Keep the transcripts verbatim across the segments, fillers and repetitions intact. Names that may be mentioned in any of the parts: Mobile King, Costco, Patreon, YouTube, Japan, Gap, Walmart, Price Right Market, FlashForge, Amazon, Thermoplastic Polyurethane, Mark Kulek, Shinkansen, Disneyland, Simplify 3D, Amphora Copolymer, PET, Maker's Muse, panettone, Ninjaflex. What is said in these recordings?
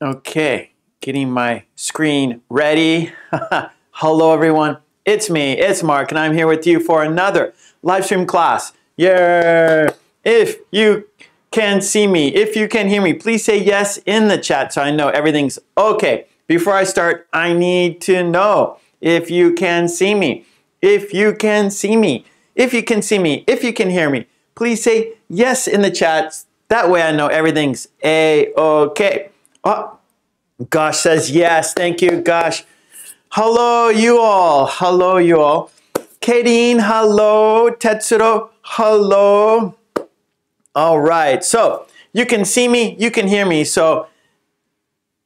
Okay, getting my screen ready. Hello everyone, it's me, it's Mark, and I'm here with you for another live stream class. Yeah! If you can see me, if you can hear me, please say yes in the chat so I know everything's okay. Before I start, I need to know if you can see me, if you can see me, if you can see me, if you can hear me, please say yes in the chat. That way I know everything's a-okay. Oh, Gosh says yes. Thank you, Gosh. Hello, you all. Hello, you all. Kadeen, hello. Tetsuro, hello. All right. So you can see me. You can hear me. So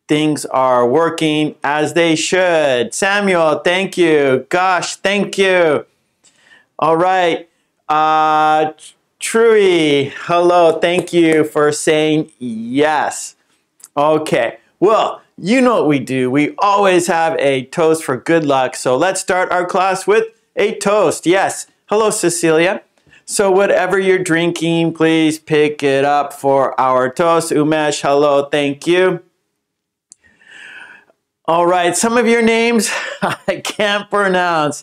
things are working as they should. Samuel, thank you. Gosh, thank you. All right. Uh... Trui, hello, thank you for saying yes. Okay, well, you know what we do. We always have a toast for good luck. So let's start our class with a toast. Yes, hello, Cecilia. So whatever you're drinking, please pick it up for our toast. Umesh, hello, thank you. All right, some of your names I can't pronounce.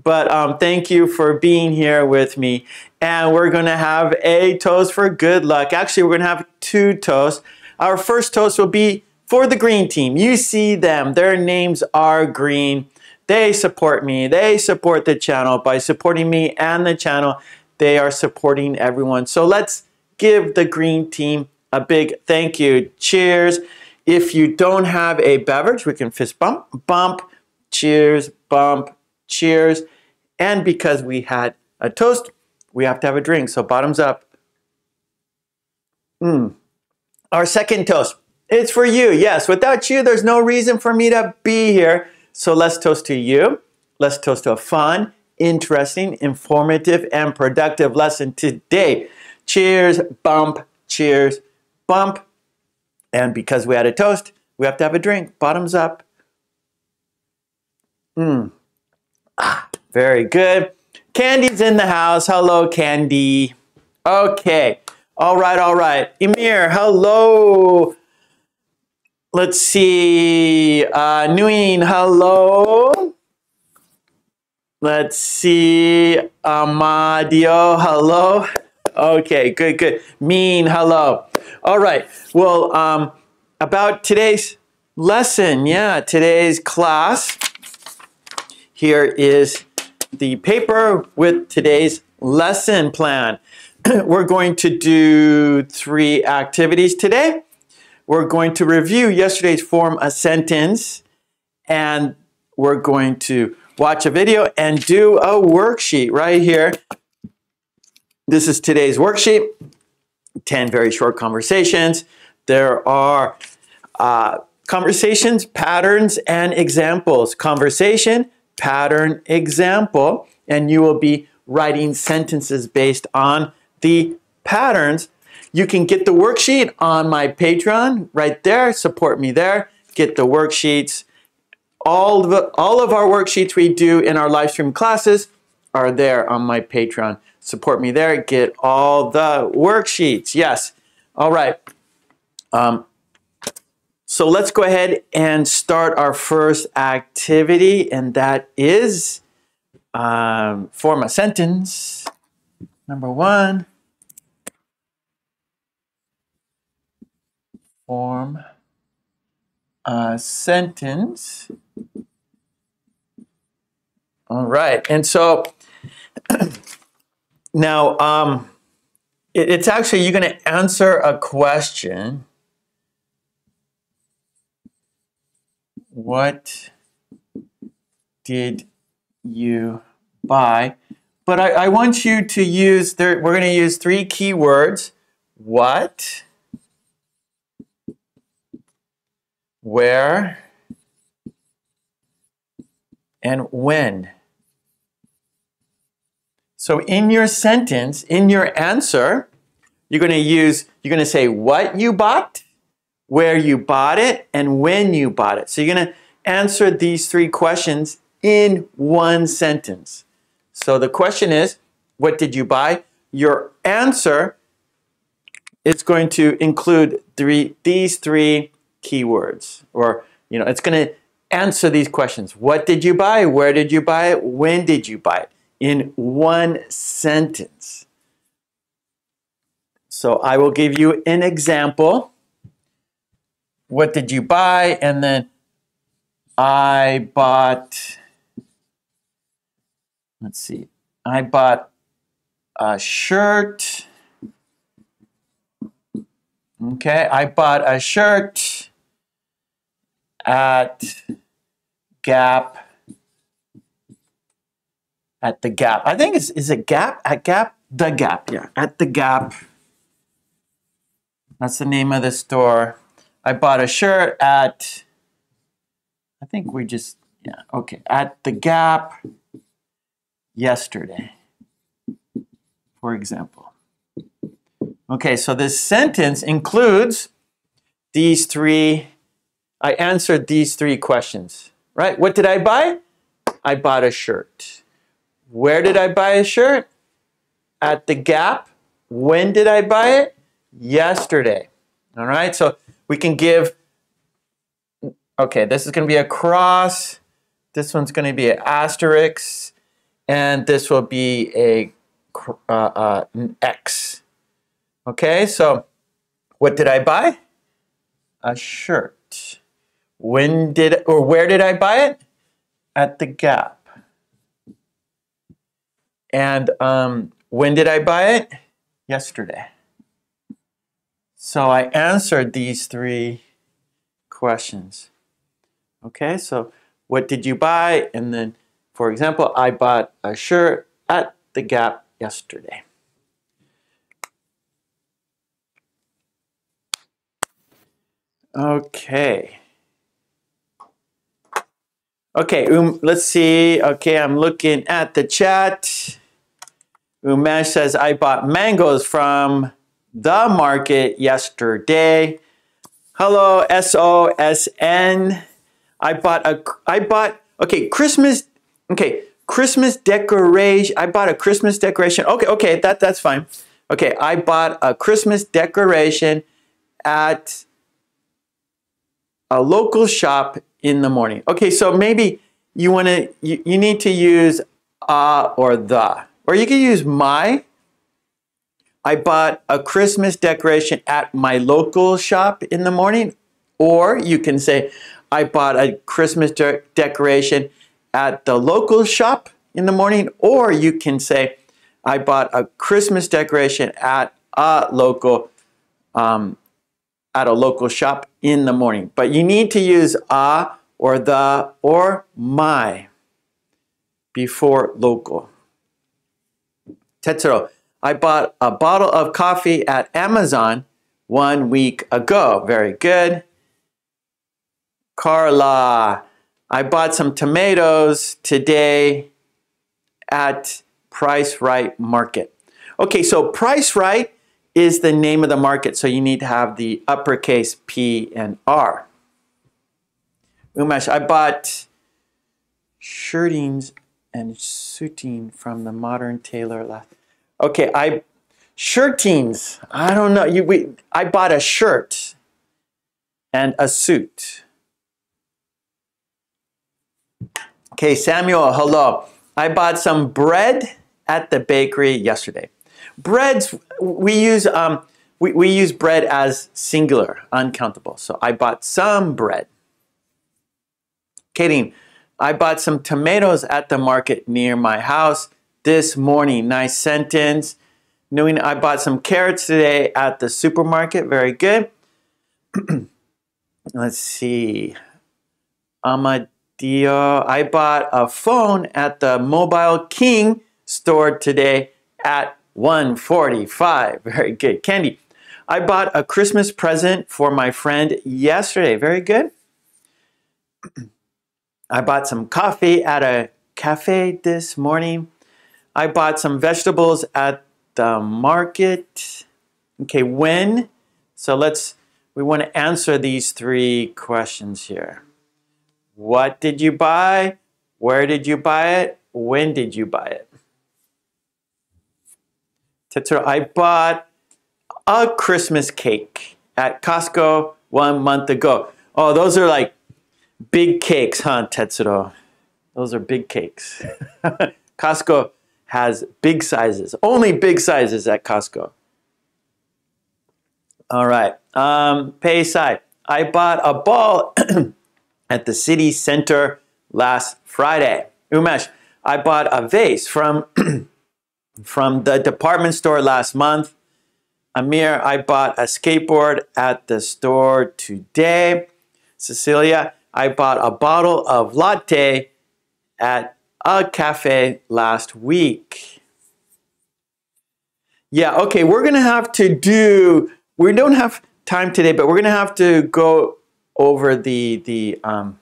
But um, thank you for being here with me. And we're going to have a toast for good luck. Actually, we're going to have two toasts. Our first toast will be for the green team. You see them. Their names are green. They support me. They support the channel. By supporting me and the channel, they are supporting everyone. So let's give the green team a big thank you. Cheers. If you don't have a beverage, we can fist bump, bump, cheers, bump. Cheers. And because we had a toast, we have to have a drink. So bottoms up. Mm. Our second toast, it's for you. Yes, without you, there's no reason for me to be here. So let's toast to you. Let's toast to a fun, interesting, informative, and productive lesson today. Cheers, bump, cheers, bump. And because we had a toast, we have to have a drink. Bottoms up. Mmm. Ah, very good. Candy's in the house. Hello, Candy. Okay. All right, all right. Emir, hello. Let's see. Uh, Nuin, hello. Let's see. Amadio, hello. Okay, good, good. Mean, hello. All right. Well, um, about today's lesson, yeah, today's class. Here is the paper with today's lesson plan. We're going to do three activities today. We're going to review yesterday's form a sentence, and we're going to watch a video and do a worksheet right here. This is today's worksheet, ten very short conversations. There are uh, conversations, patterns, and examples. Conversation, pattern, example, and you will be writing sentences based on the patterns. You can get the worksheet on my Patreon right there. Support me there. Get the worksheets. All of, the, all of our worksheets we do in our live stream classes are there on my Patreon. Support me there. Get all the worksheets. Yes. All right. Um, So let's go ahead and start our first activity, and that is um, form a sentence. Number one, form a sentence. All right, and so now um, it, it's actually, you're going to answer a question. What did you buy? But I, I want you to use, there, we're going to use three keywords. What, where, and when. So in your sentence, in your answer, you're going to use, you're going to say what you bought, where you bought it, and when you bought it. So you're going to answer these three questions in one sentence. So the question is, what did you buy? Your answer is going to include three, these three keywords, or you know, it's going to answer these questions. What did you buy? Where did you buy it? When did you buy it? In one sentence. So I will give you an example. What did you buy? And then I bought, let's see, I bought a shirt. Okay, I bought a shirt at Gap. At the Gap. I think it's, is it Gap? At Gap? The Gap, yeah. At the Gap. That's the name of the store. I bought a shirt at, I think we just, yeah, okay. At the Gap yesterday, for example. Okay, so this sentence includes these three, I answered these three questions, right? What did I buy? I bought a shirt. Where did I buy a shirt? At the Gap. When did I buy it? Yesterday. All right, so we can give, okay, this is going to be a cross, this one's going to be an asterisk, and this will be a, uh, uh, an X. Okay, so what did I buy? A shirt. When did, or where did I buy it? At the Gap. And um, when did I buy it? Yesterday. So I answered these three questions. Okay, so what did you buy? And then, for example, I bought a shirt at the Gap yesterday. Okay. Okay, um, let's see. Okay, I'm looking at the chat. Umesh says, I bought mangoes from the market yesterday. Hello, S O S N. I bought a, I bought, okay, Christmas, okay, Christmas decoration. I bought a Christmas decoration. Okay, okay, that, that's fine. Okay, I bought a Christmas decoration at a local shop in the morning. Okay, so maybe you want to, you, you need to use uh or the. Or you can use my. I bought a Christmas decoration at my local shop in the morning. Or you can say, I bought a Christmas de decoration at the local shop in the morning. Or you can say, I bought a Christmas decoration at a local, um, at a local shop in the morning. But you need to use a or the or my before local. Tetsuro, I bought a bottle of coffee at Amazon one week ago. Very good. Carla, I bought some tomatoes today at Price Right Market. Okay, so Price Right is the name of the market, so you need to have the uppercase P and R. Umesh, I bought shirtings and suiting from the modern tailor last. Okay, I shirtings. I don't know. You, we, I bought a shirt and a suit. Okay, Samuel, hello. I bought some bread at the bakery yesterday. Breads, we use um, we, we use bread as singular, uncountable. So I bought some bread. Katie, I bought some tomatoes at the market near my house this morning. Nice sentence. Knowing I bought some carrots today at the supermarket. Very good. Let's see. Amadio, I bought a phone at the Mobile King store today at one forty-five. Very good. Candy, I bought a Christmas present for my friend yesterday. Very good. I bought some coffee at a cafe this morning. I bought some vegetables at the market. Okay, when? So let's, we want to answer these three questions here. What did you buy? Where did you buy it? When did you buy it? Tetsuro, I bought a Christmas cake at Costco one month ago. Oh, those are like big cakes, huh, Tetsuro? Those are big cakes. Costco has big sizes. Only big sizes at Costco. All right. Um, Peisai, I bought a ball at the city center last Friday. Umesh, I bought a vase from, from the department store last month. Amir, I bought a skateboard at the store today. Cecilia, I bought a bottle of latte at a cafe last week. Yeah, okay, we're gonna have to do, we don't have time today, but we're gonna have to go over the, the um,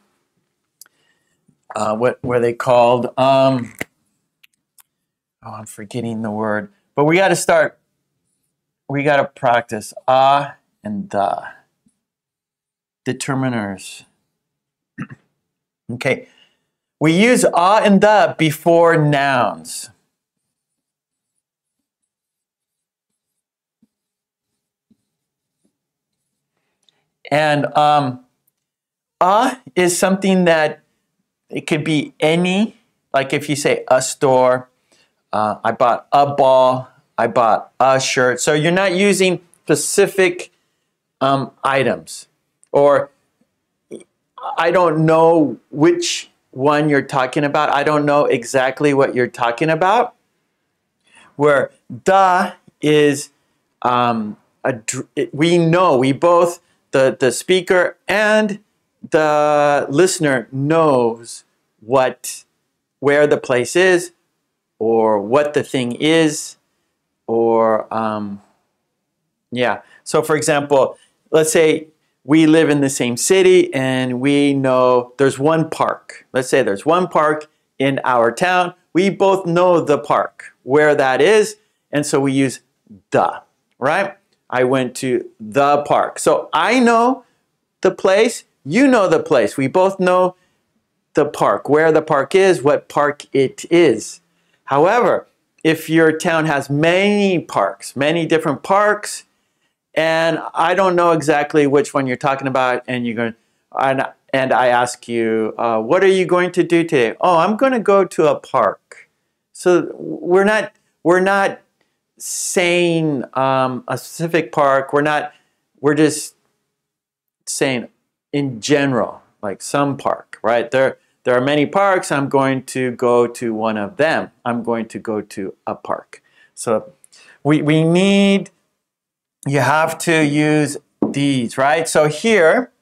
uh, what were they called? Um, oh, I'm forgetting the word. But we gotta start, we gotta practice ah uh, and the uh, determiners. Okay. We use ah and the before nouns. And um, ah is something that it could be any, like if you say a store, uh, I bought a ball, I bought a shirt. So you're not using specific um, items. Or I don't know which one you're talking about. I don't know exactly what you're talking about. Where the is, um, a, we know, we both, the, the speaker and the listener knows what, where the place is, or what the thing is, or, um, yeah. So for example, let's say, we live in the same city and we know there's one park. Let's say there's one park in our town. We both know the park, where that is, and so we use the, right? I went to the park. So I know the place, you know the place. We both know the park, where the park is, what park it is. However, if your town has many parks, many different parks, and I don't know exactly which one you're talking about, and you're going, and, and I ask you, uh, what are you going to do today? Oh, I'm going to go to a park. So we're not we're not saying um, a specific park. We're not we're just saying in general, like some park, right? There there are many parks. I'm going to go to one of them. I'm going to go to a park. So we we need. You have to use these, right? So here,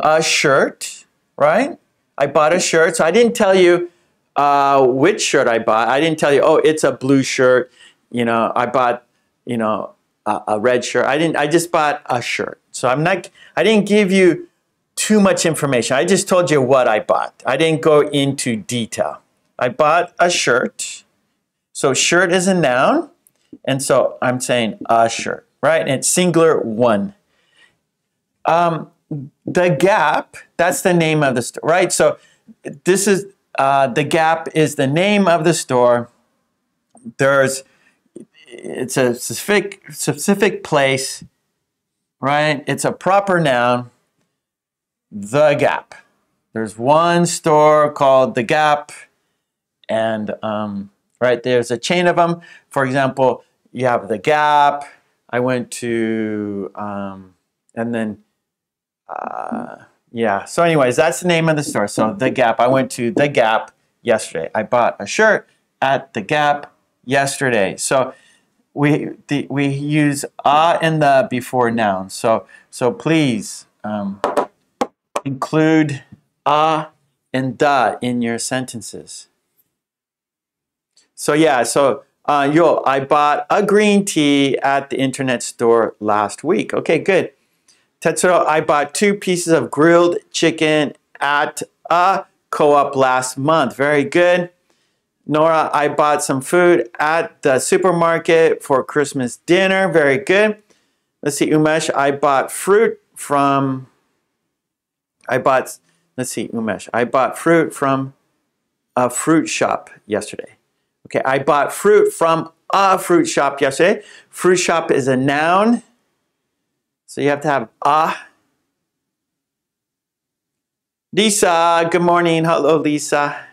a shirt, right? I bought a shirt, so I didn't tell you uh, which shirt I bought. I didn't tell you, oh, it's a blue shirt. You know, I bought, you know, a, a red shirt. I didn't. I just bought a shirt. So I'm not. I didn't give you too much information. I just told you what I bought. I didn't go into detail. I bought a shirt. So shirt is a noun, and so I'm saying a shirt. Right, and it's singular one. Um, the Gap, that's the name of the store, right? So this is, uh, the Gap is the name of the store. There's, it's a specific, specific place, right? It's a proper noun, the Gap. There's one store called the Gap, and um, right, there's a chain of them. For example, you have the Gap, I went to, um, and then, uh, yeah. So anyways, that's the name of the store. So the Gap, I went to the Gap yesterday. I bought a shirt at the Gap yesterday. So we the, we use ah and the before nouns. So, so please um, include ah and the in your sentences. So yeah, so. Uh, yo, I bought a green tea at the internet store last week. Okay, good. Tetsuro, I bought two pieces of grilled chicken at a co-op last month. Very good. Nora, I bought some food at the supermarket for Christmas dinner. Very good. Let's see, Umesh, I bought fruit from... I bought... Let's see, Umesh, I bought fruit from a fruit shop yesterday. Okay, I bought fruit from a fruit shop yesterday. Fruit shop is a noun. So you have to have a. Lisa, good morning. Hello, Lisa.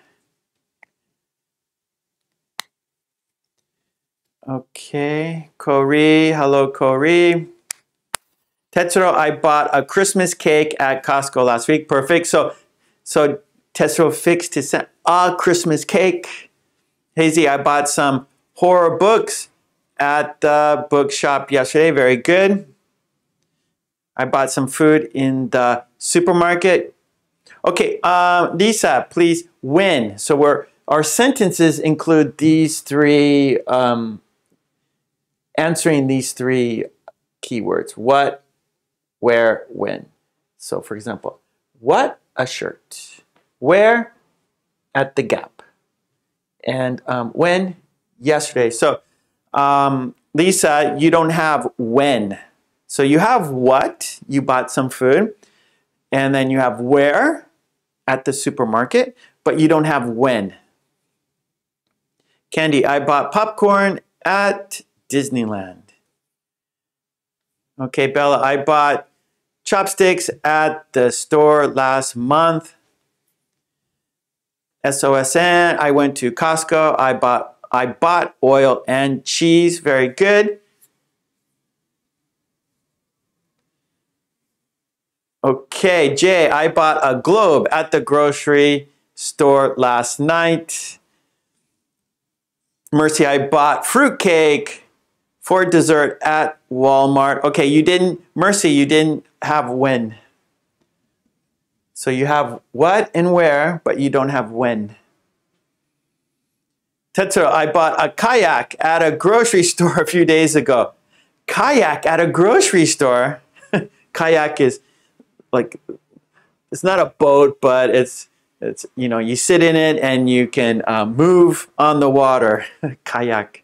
Okay, Corey. Hello, Corey. Tetsuro, I bought a Christmas cake at Costco last week. Perfect. So, so Tetsuro fixed his ah Christmas cake. Hazy, I bought some horror books at the bookshop yesterday. Very good. I bought some food in the supermarket. Okay, uh, Lisa, please, when. So we're, our sentences include these three, um, answering these three keywords. What, where, when. So for example, what a shirt. Where? At the Gap. And um, when? Yesterday. So um, Lisa, you don't have when. So you have what? You bought some food. And then you have where? At the supermarket, but you don't have when. Candy, I bought popcorn at Disneyland. Okay, Bella, I bought chopsticks at the store last month. S O S N, I went to Costco. I bought, I bought oil and cheese. Very good. Okay, Jay, I bought a globe at the grocery store last night. Mercy, I bought fruitcake for dessert at Walmart. Okay, you didn't, Mercy, you didn't have when. So you have what and where, but you don't have when. Tetsuro, I bought a kayak at a grocery store a few days ago. Kayak at a grocery store? Kayak is... like, it's not a boat, but it's, it's you know, you sit in it and you can uh, move on the water. Kayak.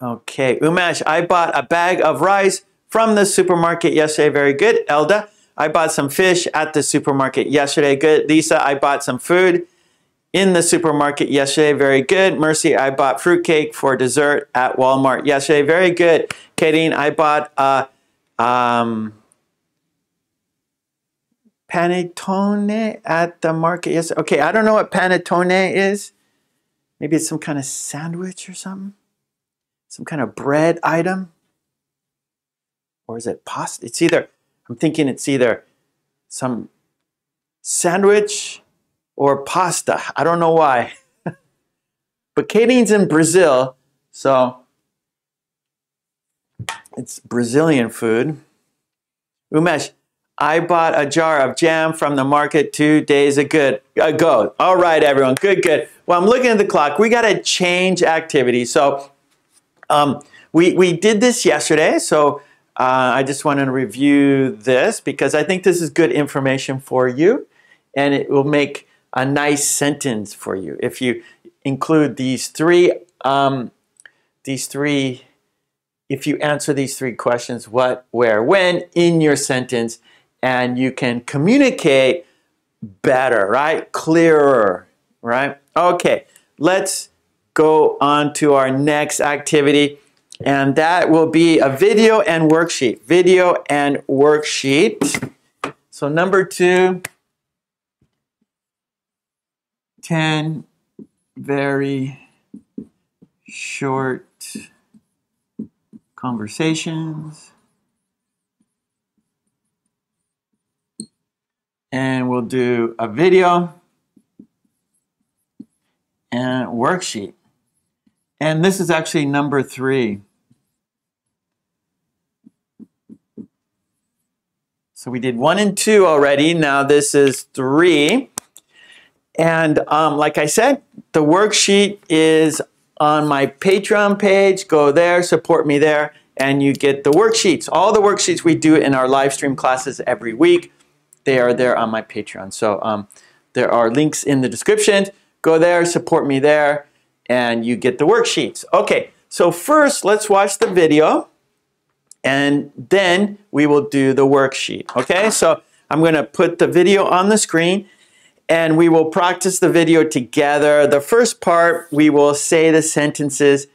Okay, Umesh, I bought a bag of rice from the supermarket yesterday. Very good. Elda, I bought some fish at the supermarket yesterday. Good. Lisa, I bought some food in the supermarket yesterday. Very good. Mercy, I bought fruitcake for dessert at Walmart yesterday. Very good. Karin, I bought a... Um, panettone at the market. Yes. Okay, I don't know what panettone is. Maybe it's some kind of sandwich or something. Some kind of bread item. Or is it pasta? It's either, I'm thinking it's either some sandwich or pasta. I don't know why. But Katie's in Brazil, so it's Brazilian food. Umesh, I bought a jar of jam from the market two days ago. All right, everyone. Good, good. Well, I'm looking at the clock. We got to change activity. So um, we, we did this yesterday. So uh, I just want to review this because I think this is good information for you. And it will make a nice sentence for you if you include these three, um, these three, if you answer these three questions, what, where, when, in your sentence. And you can communicate better, right? Clearer, right? Okay, let's go on to our next activity. And that will be a video and worksheet. Video and worksheet. So number two, ten very short conversations. And we'll do a video and worksheet. And this is actually number three. So we did one and two already. Now this is three. And um, like I said, the worksheet is on my Patreon page. Go there, support me there, and you get the worksheets. All the worksheets we do in our live stream classes every week. They are there on my Patreon. So um, there are links in the description. Go there, support me there, and you get the worksheets. Okay, so first let's watch the video, and then we will do the worksheet. Okay, so I'm going to put the video on the screen, and we will practice the video together. The first part, we will say the sentences.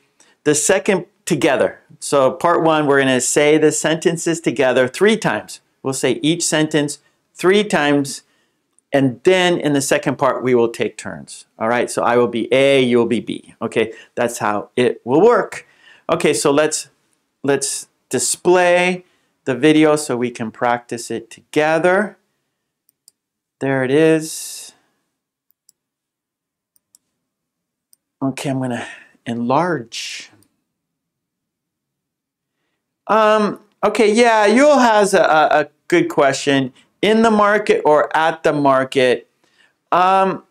The second, together. So part one, we're going to say the sentences together three times. We'll say each sentence three times, and then in the second part we will take turns. All right, so I will be A, you will be B. Okay, that's how it will work. Okay, so let's let's display the video so we can practice it together. There it is. Okay, I'm gonna enlarge. Um, okay, yeah, Yul has a, a good question. In the market or at the market? Um,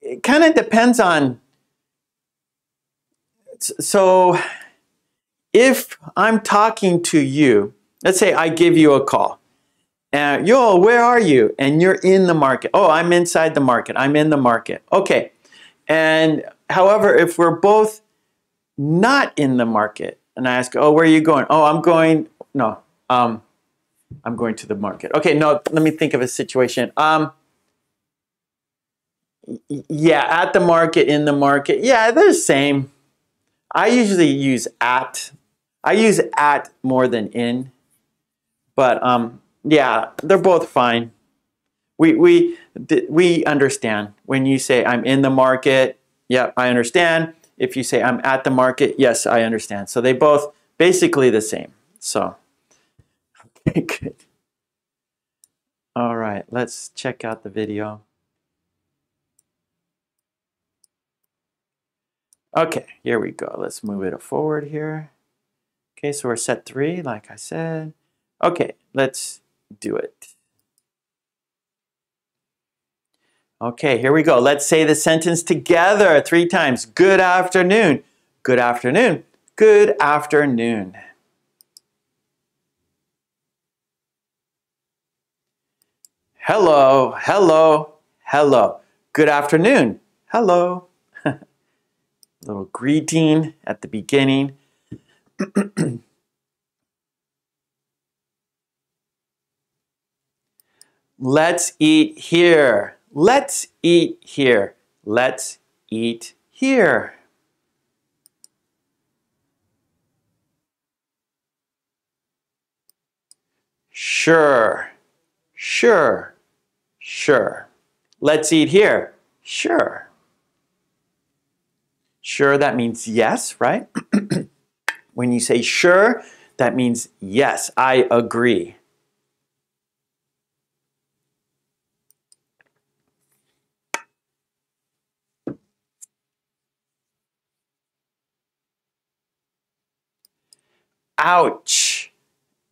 it kind of depends on, so if I'm talking to you, let's say I give you a call. Uh, Yo, where are you? And you're in the market. Oh, I'm inside the market. I'm in the market. Okay. And however, if we're both not in the market and I ask, oh, where are you going? Oh, I'm going, no, um, I'm going to the market. Okay, no, let me think of a situation. Um, yeah, at the market, in the market. Yeah, they're the same. I usually use at. I use at more than in. But um, yeah, they're both fine. We, we, we understand. When you say I'm in the market, yeah, I understand. If you say I'm at the market, yes, I understand. So they both basically the same. So. Good. All right, let's check out the video. Okay, here we go. Let's move it forward here. Okay, so we're set three, like I said. Okay, let's do it. Okay, here we go. Let's say the sentence together three times. Good afternoon. Good afternoon. Good afternoon. Hello, hello, hello. Good afternoon. Hello. Little greeting at the beginning. Let's eat here. Let's eat here. Let's eat here. Sure, sure. Sure. Let's eat here. Sure. Sure, that means yes, right? When you say sure, that means yes, I agree. Ouch.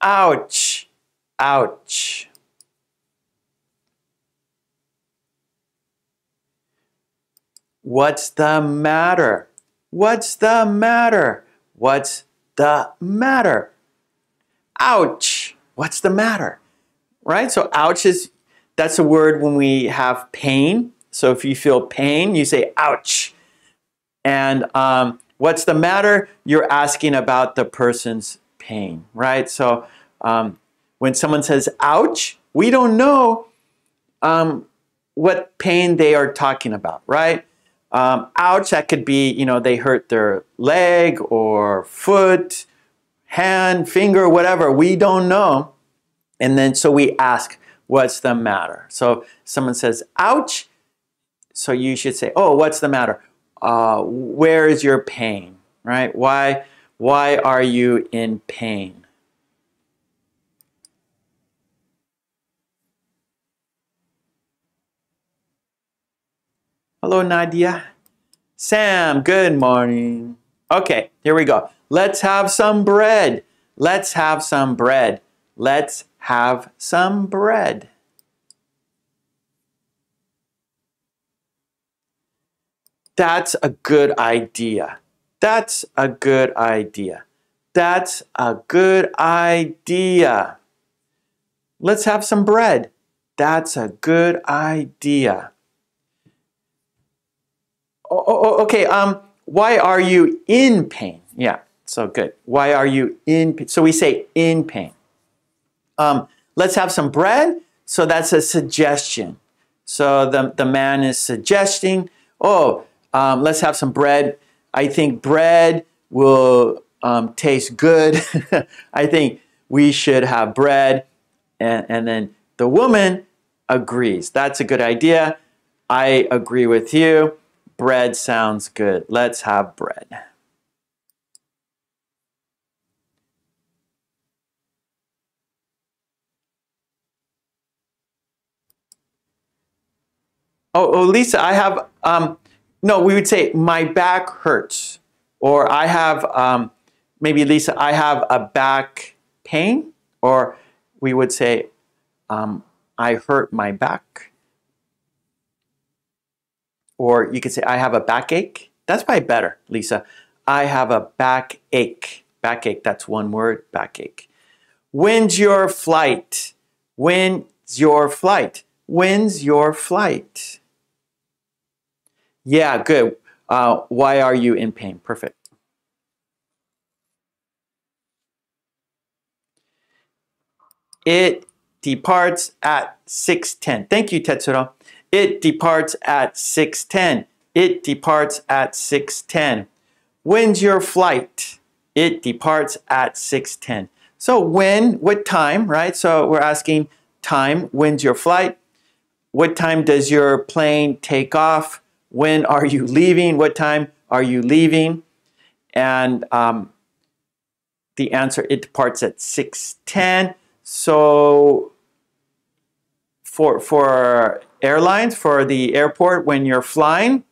Ouch. Ouch. What's the matter? What's the matter? What's the matter? Ouch! What's the matter? Right? So ouch is, that's a word when we have pain. So if you feel pain, you say ouch. And um, what's the matter? You're asking about the person's pain, right? So um, when someone says ouch, we don't know um, what pain they are talking about, right? Um, ouch, that could be, you know, they hurt their leg or foot, hand, finger, whatever. We don't know. And then so we ask, what's the matter? So someone says, ouch. So you should say, oh, what's the matter? Uh, where is your pain, right? Why, why are you in pain? Hello, Nadia. Sam, good morning. Okay, here we go. Let's have some bread. Let's have some bread. Let's have some bread. That's a good idea. That's a good idea. That's a good idea. Let's have some bread. That's a good idea. Oh, oh, okay, um, why are you in pain? Yeah, so good. Why are you in pain? So we say in pain. Um, let's have some bread. So that's a suggestion. So the, the man is suggesting, oh, um, let's have some bread. I think bread will um, taste good. I think we should have bread. And, and then the woman agrees. That's a good idea. I agree with you. Bread sounds good. Let's have bread. Oh, oh Lisa, I have, um, no, we would say my back hurts. Or I have, um, maybe Lisa, I have a back pain. Or we would say, um, I hurt my back. Or you could say, I have a backache. That's probably better, Lisa. I have a backache. Backache, that's one word, backache. When's your flight? When's your flight? When's your flight? Yeah, good. Uh, why are you in pain? Perfect. It departs at six ten. Thank you, Tetsuro. It departs at six ten. It departs at six ten. When's your flight? It departs at six ten. So when, what time, right? So we're asking time. When's your flight? What time does your plane take off? When are you leaving? What time are you leaving? And um, the answer, it departs at six ten. So for, for airlines, for the airport, when you're flying,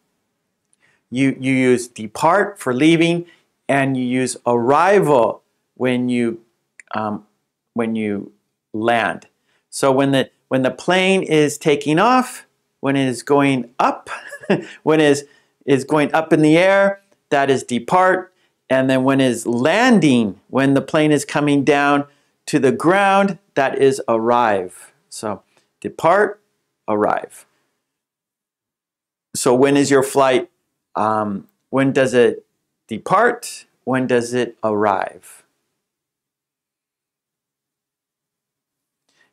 you, you use depart for leaving, and you use arrival when you, um, when you land. So when the, when the plane is taking off, when it is going up, when it is, is going up in the air, that is depart. And then when it is landing, when the plane is coming down to the ground, that is arrive. So depart, arrive. So when is your flight? Um, when does it depart? When does it arrive?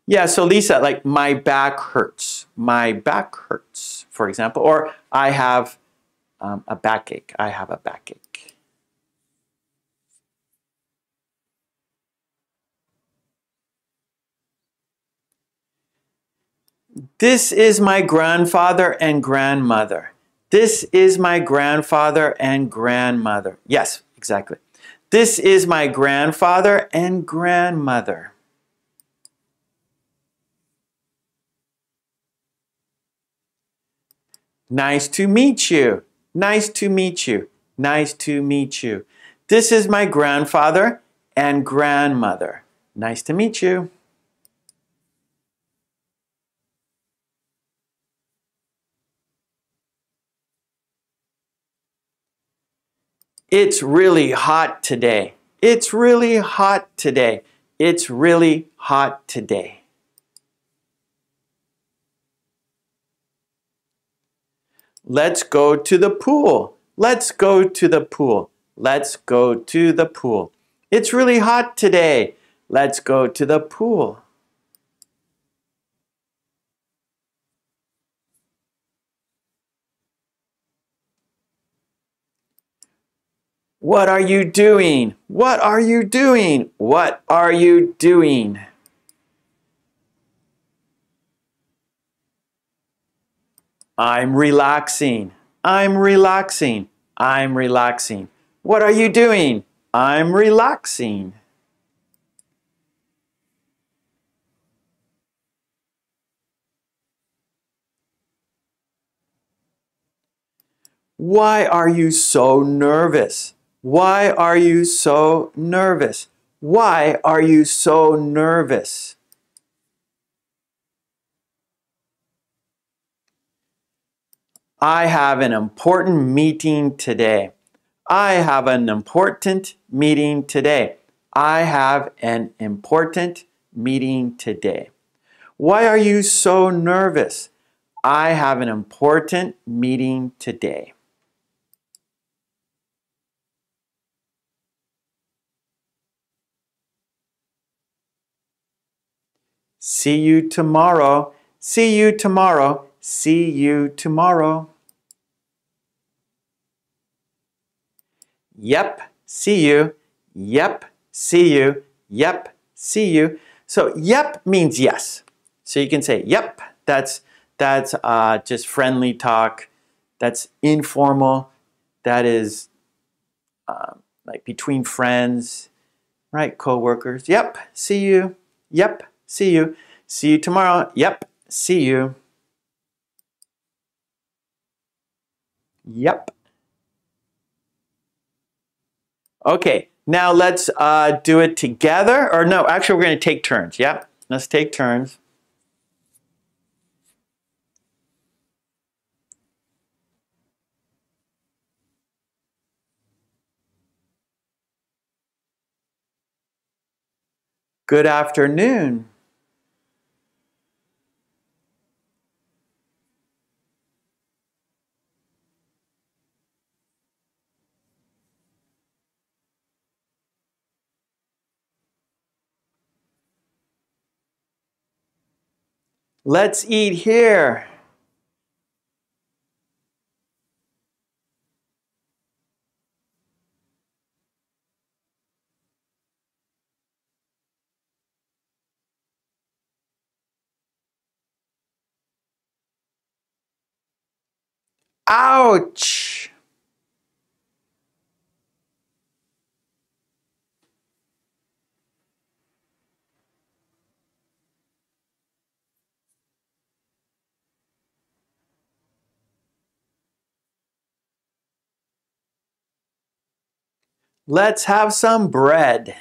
Yeah, so Lisa, like my back hurts. My back hurts, for example. Or I have um, a backache. I have a backache. This is my grandfather and grandmother. This is my grandfather and grandmother. Yes, exactly. This is my grandfather and grandmother. Nice to meet you. Nice to meet you. Nice to meet you. This is my grandfather and grandmother. Nice to meet you. It's really hot today. It's really hot today. It's really hot today. Let's go to the pool. Let's go to the pool. Let's go to the pool. It's really hot today. Let's go to the pool. What are you doing? What are you doing? What are you doing? I'm relaxing. I'm relaxing. I'm relaxing. What are you doing? I'm relaxing. Why are you so nervous? Why are you so nervous? Why are you so nervous? I have an important meeting today. I have an important meeting today. I have an important meeting today. Why are you so nervous? I have an important meeting today. See you tomorrow. See you tomorrow. See you tomorrow. Yep, see you. Yep, see you. Yep, see you. So yep means yes. So you can say yep, That's that's uh, just friendly talk. That's informal. That is uh, like between friends, right? Coworkers. Yep. See you. Yep. See you. See you tomorrow. Yep. See you. Yep. Okay. Now let's uh, do it together. Or no, actually we're going to take turns. Yep. Let's take turns. Good afternoon. Let's eat here. Ouch! Let's have some bread.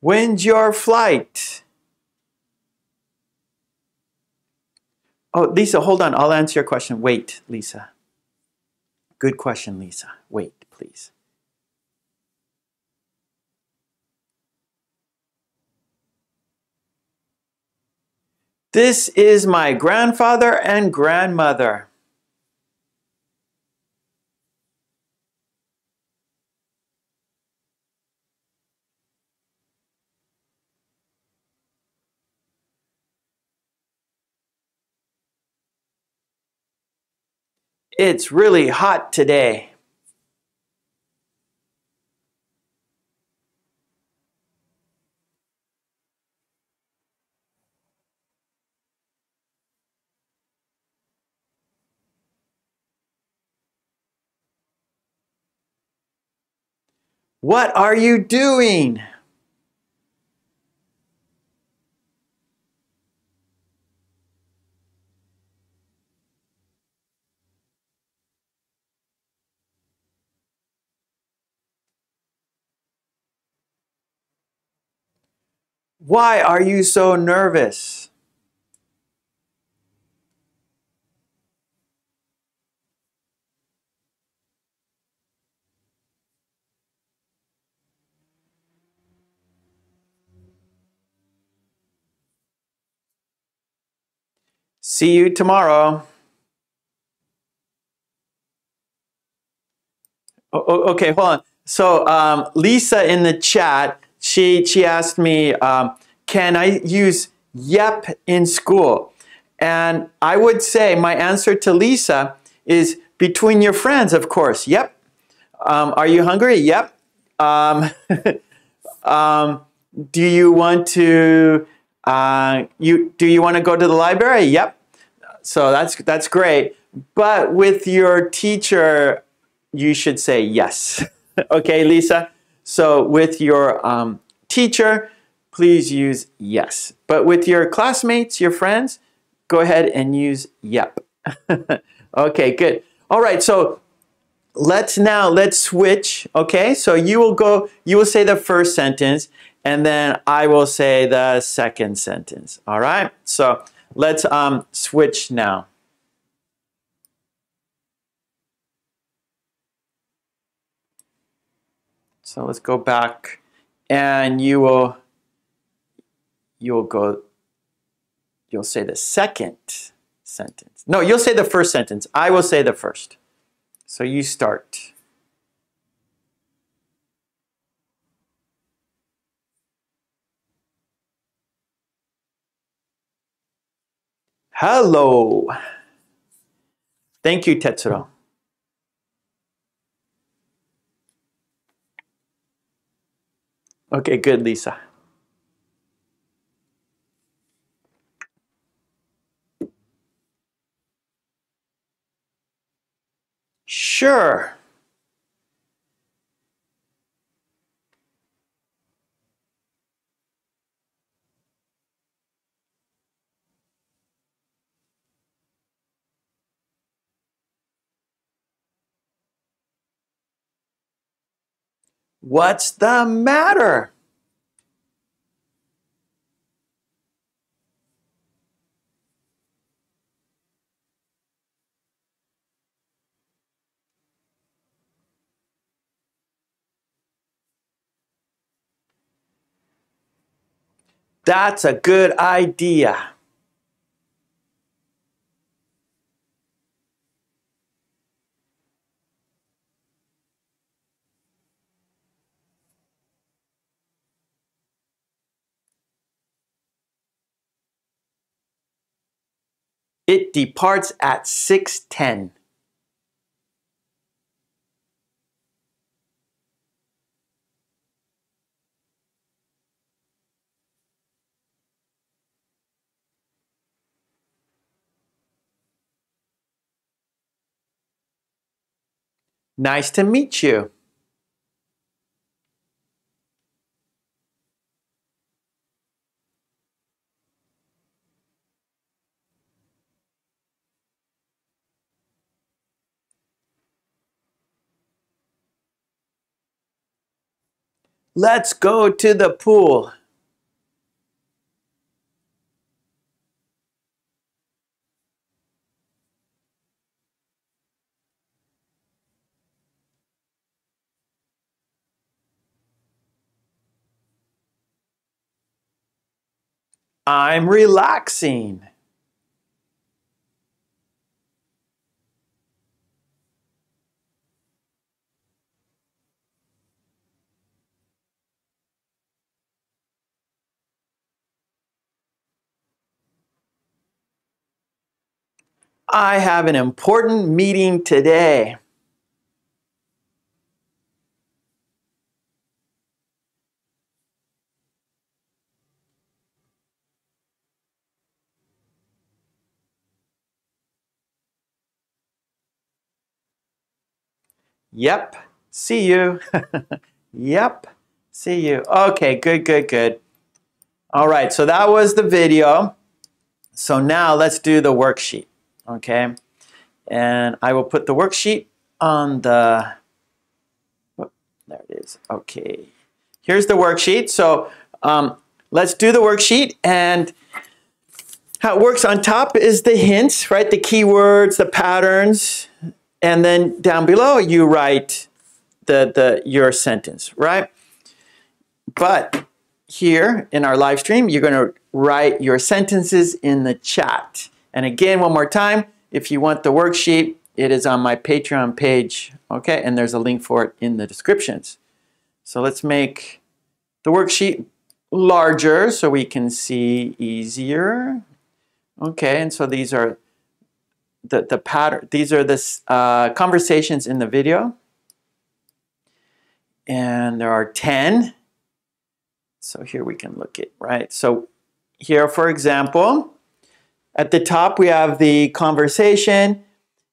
When's your flight? Oh, Lisa, hold on. I'll answer your question. Wait, Lisa. Good question, Lisa. Wait, please. This is my grandfather and grandmother. It's really hot today. What are you doing? Why are you so nervous? See you tomorrow. Oh, okay, hold on. So um, Lisa in the chat, She, she asked me, um, can I use yep in school? And I would say my answer to Lisa is between your friends, of course. Yep. Um, are you hungry? Yep. Um, um, do you want to uh, you do you want to go to the library? Yep. So that's that's great. But with your teacher, you should say yes. Okay, Lisa. So with your um, teacher, please use yes. But with your classmates, your friends, go ahead and use yep. Okay, good. All right, so let's now, let's switch, okay? So you will go, you will say the first sentence, and then I will say the second sentence, all right? So let's um, switch now. So let's go back, and you will you'll go you'll say the second sentence. No, you'll say the first sentence. I will say the first. So you start. Hello. Thank you, Tetsuro. Okay, good, Lisa. Sure. What's the matter? That's a good idea. It departs at six ten. Nice to meet you. Let's go to the pool. I'm relaxing. I have an important meeting today. Yep, see you. Yep, see you. Okay, good, good, good. All right, so that was the video. So now let's do the worksheet. Okay, and I will put the worksheet on the, whoop, there it is. Okay, here's the worksheet. So um, let's do the worksheet, and how it works on top is the hints, right? The keywords, the patterns, and then down below you write the, the your sentence, right? But here in our live stream, you're gonna write your sentences in the chat. And again, one more time, if you want the worksheet, it is on my Patreon page, okay? And there's a link for it in the descriptions. So let's make the worksheet larger so we can see easier. Okay, and so these are the, the pattern, these are the uh, conversations in the video. And there are ten. So here we can look at, right? So here, for example, at the top, we have the conversation,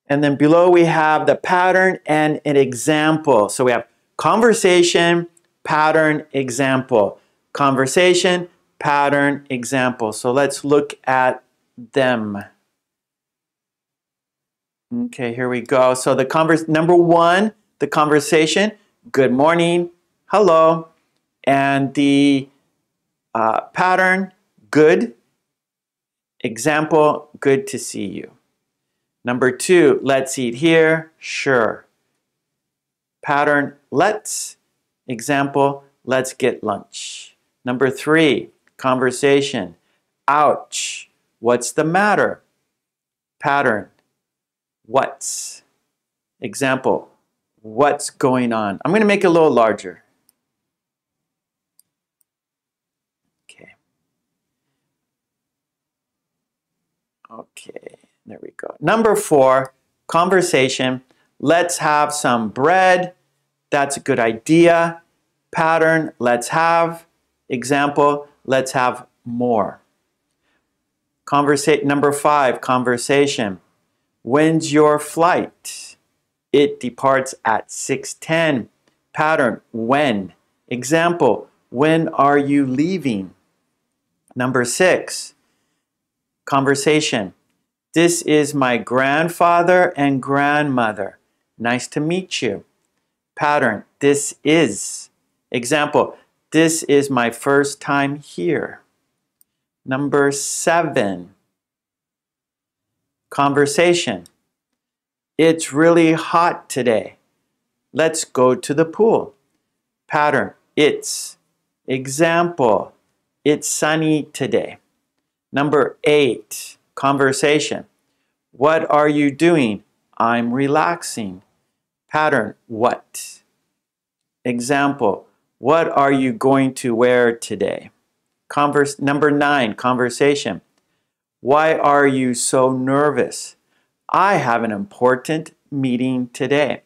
and then below we have the pattern and an example. So we have conversation, pattern, example. Conversation, pattern, example. So let's look at them. Okay, here we go. So the converse, number one, the conversation, good morning, hello, and the uh, pattern, good. Example, good to see you. Number two, let's eat here, sure. Pattern, let's. Example, let's get lunch. Number three, conversation, ouch, what's the matter? Pattern, what's. Example, what's going on? I'm going to make it a little larger. Okay, there we go. Number four, conversation. Let's have some bread. That's a good idea. Pattern, let's have. Example, let's have more. Conversa- number five, conversation. When's your flight? It departs at six ten. Pattern, when. Example, when are you leaving? Number six, conversation. This is my grandfather and grandmother. Nice to meet you. Pattern, this is. Example, this is my first time here. Number seven, conversation. It's really hot today. Let's go to the pool. Pattern, it's. Example, it's sunny today. Number eight, conversation. What are you doing? I'm relaxing. Pattern, what? Example, what are you going to wear today? Converse, number nine, conversation. Why are you so nervous? I have an important meeting today.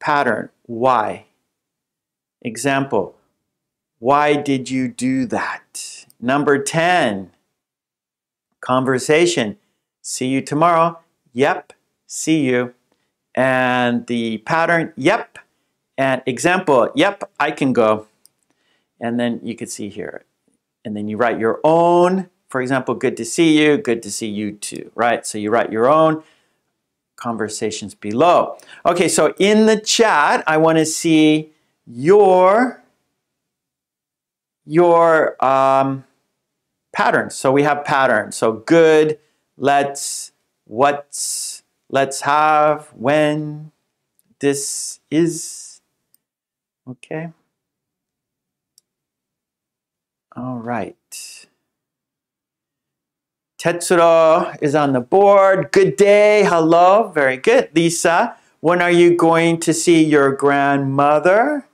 Pattern, why? Example, why did you do that? Number ten, conversation. See you tomorrow. Yep, see you. And the pattern, yep. And example, yep, I can go. And then you could see here. And then you write your own. For example, good to see you, good to see you too, right? So you write your own conversations below. Okay, so in the chat, I want to see your, your um, patterns. So we have patterns. So good, let's, what's, let's have, when, this is, okay. All right. Tetsuro is on the board. Good day, hello, very good. Lisa, when are you going to see your grandmother?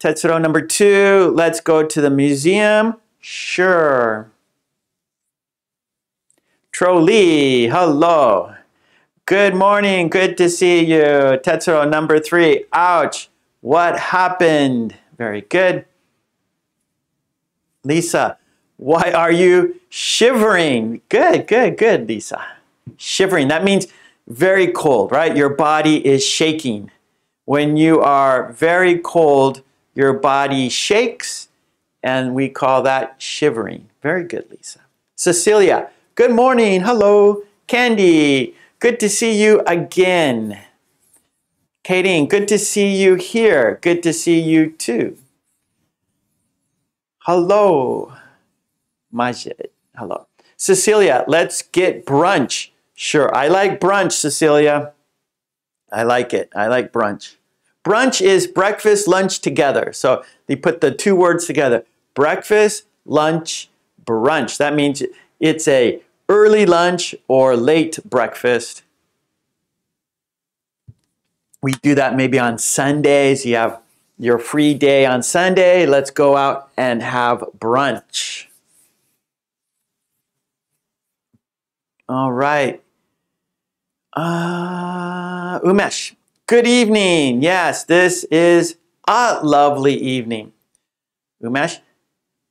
Tetsuro number two, let's go to the museum. Sure. Trolley, hello. Good morning, good to see you. Tetsuro number three, ouch, what happened? Very good. Lisa, why are you shivering? Good, good, good, Lisa. Shivering, that means very cold, right? Your body is shaking. When you are very cold, your body shakes, and we call that shivering. Very good, Lisa. Cecilia, good morning, hello. Candy, good to see you again. Katie, good to see you here. Good to see you too. Hello. Majid, hello. Cecilia, let's get brunch. Sure, I like brunch, Cecilia. I like it, I like brunch. Brunch is breakfast, lunch together. So they put the two words together. Breakfast, lunch, brunch. That means it's a early lunch or late breakfast. We do that maybe on Sundays. You have your free day on Sunday. Let's go out and have brunch. All right. Uh, Umesh, good evening. Yes, this is a lovely evening. Umesh,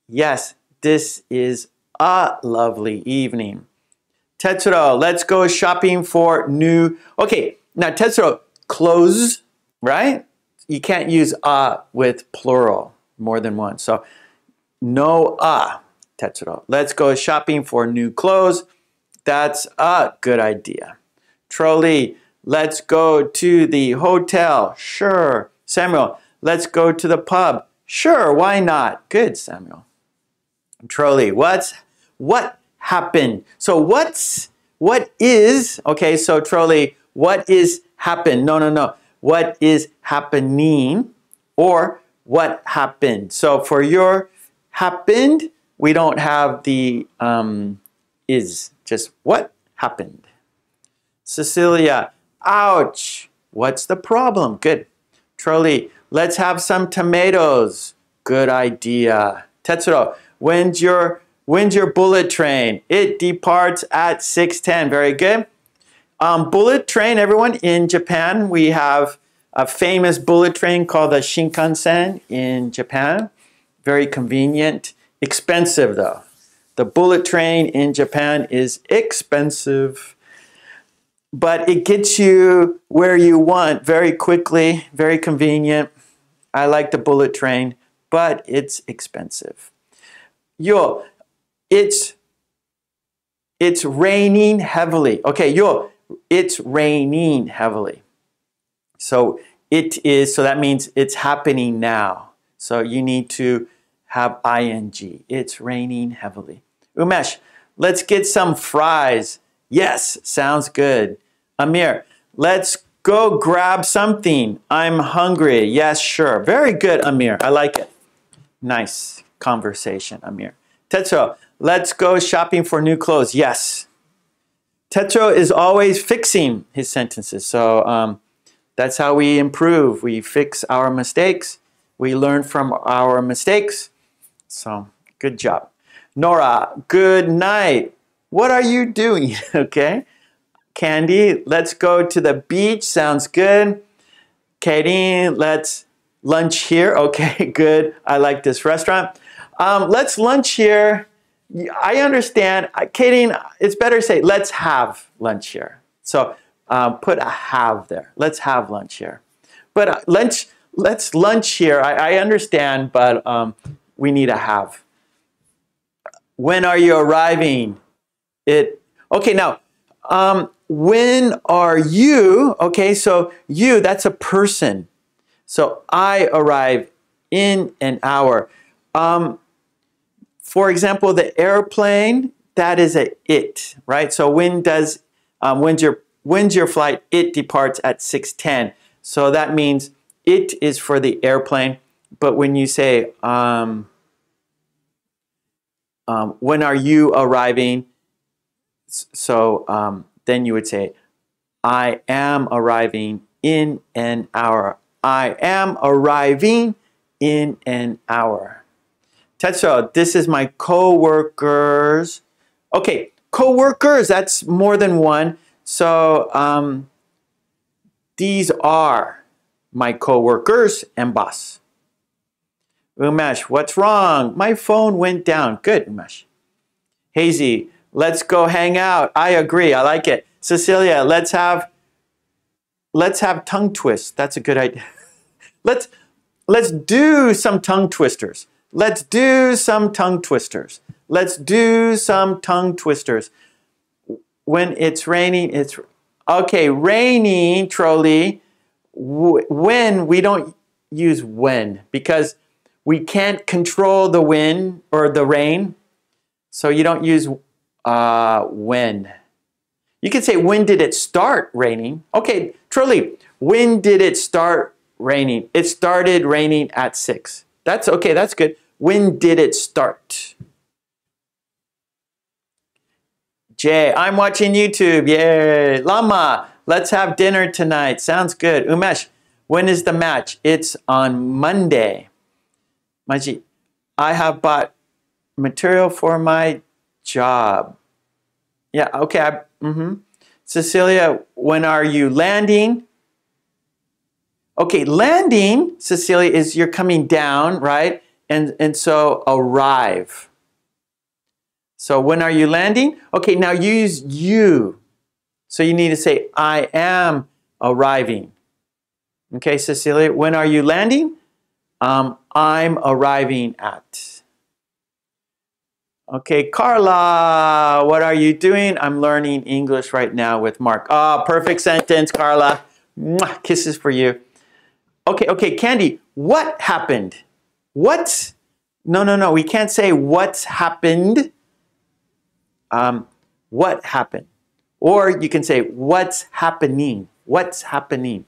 yes, this is a lovely evening. Tetsuro, let's go shopping for new... Okay, now Tetsuro, clothes, right? You can't use a with plural, more than one. So, no a, Tetsuro. Let's go shopping for new clothes. That's a good idea. Trolley, let's go to the hotel. Sure. Samuel, let's go to the pub. Sure, why not? Good, Samuel. Trolley, what's, what happened? So what's, what is, okay, so trolley, what is happened? No, no, no. What is happening or what happened? So for your happened, we don't have the um, is. Just what happened? Cecilia, ouch. What's the problem? Good. Trolley, let's have some tomatoes. Good idea. Tetsuro, when's your, When's your bullet train? It departs at six ten. Very good. Um, bullet train, everyone, in Japan, we have a famous bullet train called the Shinkansen in Japan. Very convenient. Expensive, though. The bullet train in Japan is expensive, but it gets you where you want very quickly, very convenient. I like the bullet train, but it's expensive. Yo, it's it's raining heavily. Okay, yo, it's raining heavily. So it is, so that means it's happening now. So you need to have ing. It's raining heavily. Umesh, let's get some fries. Yes, sounds good. Amir, let's go grab something. I'm hungry. Yes, sure. Very good, Amir. I like it. Nice conversation, Amir. Tetsuo, let's go shopping for new clothes. Yes. Tetsuo is always fixing his sentences. So um, that's how we improve. We fix our mistakes. We learn from our mistakes. So good job. Nora, good night. What are you doing? Okay. Candy, let's go to the beach. Sounds good. Katie, let's lunch here. Okay, good. I like this restaurant. Um, let's lunch here. I understand. Katie, it's better to say, let's have lunch here. So um, put a have there. Let's have lunch here. But uh, lunch, let's lunch here. I, I understand, but um, we need a have. When are you arriving? It okay now. Um, when are you? Okay, so you, that's a person. So I arrive in an hour. Um, for example, the airplane, that is a it, right? So when does um, when's your when's your flight? It departs at six ten. So that means it is for the airplane. But when you say um, um, when are you arriving? So um, then you would say, I am arriving in an hour. I am arriving in an hour. Tetsuo, this is my co-workers. Okay, co-workers, that's more than one. So um, these are my co-workers and boss. Umesh, what's wrong? My phone went down. Good, Umesh. Hazy, let's go hang out. I agree. I like it. Cecilia, let's have let's have tongue twists. That's a good idea. let's let's do some tongue twisters. Let's do some tongue twisters. Let's do some tongue twisters. When it's raining, it's okay. Raining, trolley. When we don't use when because we can't control the wind or the rain, so you don't use. Uh, when. You could say, when did it start raining? Okay, truly, when did it start raining? It started raining at six. That's okay, that's good. When did it start? Jay, I'm watching YouTube. Yay. Lama, let's have dinner tonight. Sounds good. Umesh, when is the match? It's on Monday. Maji, I have bought material for my job. Yeah, okay. I, mm-hmm. Cecilia, when are you landing? Okay, landing, Cecilia, is you're coming down, right? And, and so arrive. So when are you landing? Okay, now use you. So you need to say, I am arriving. Okay, Cecilia, when are you landing? Um, I'm arriving at... Okay, Carla, what are you doing? I'm learning English right now with Mark. Ah, oh, perfect sentence, Carla. Mwah, kisses for you. Okay, okay, Candy, what happened? What? No, no, no, we can't say what's happened. Um, what happened? Or you can say what's happening. What's happening?